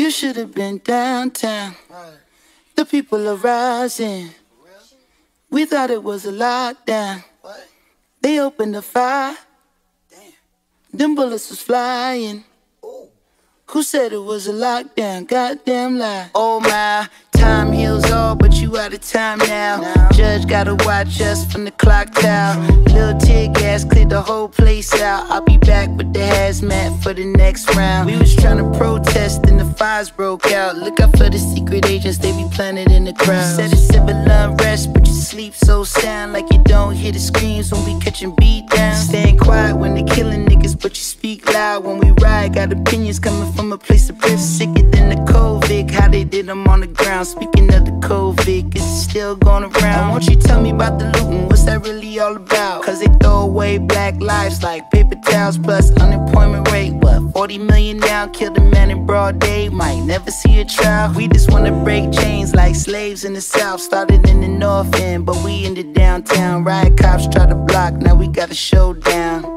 You should have been downtown. The people are rising. We thought it was a lockdown. They opened the fire. Them bullets was flying. Who said it was a lockdown? Goddamn lie. Oh my, time heals all, but you out of time now. Judge gotta watch us from the clock tower. Little tear gas cleared the whole place out. I'll be back with the hazmat for the next round. We was tryna protest and the fires broke out. Look out for the secret agents, they be planted in the crowd. Said it's civil unrest, but you sleep so sound, like you don't hear the screams when we catching beat down. Staying quiet when they killing niggas, but you speak loud when we ride. Got opinions coming from a place of privilege, sicker than the COVID, how they did them on the ground. Speaking of the COVID, is it still going around? Won't you tell me about the looting? What's that really all about? Cause they throw away black lives like paper towels. Plus unemployment rate, what, 40 million now? Killed a man in broad day, might never see a trial. We just wanna break chains like slaves in the South. Started in the North End, but we in the downtown. Riot cops try to block, now we got a showdown.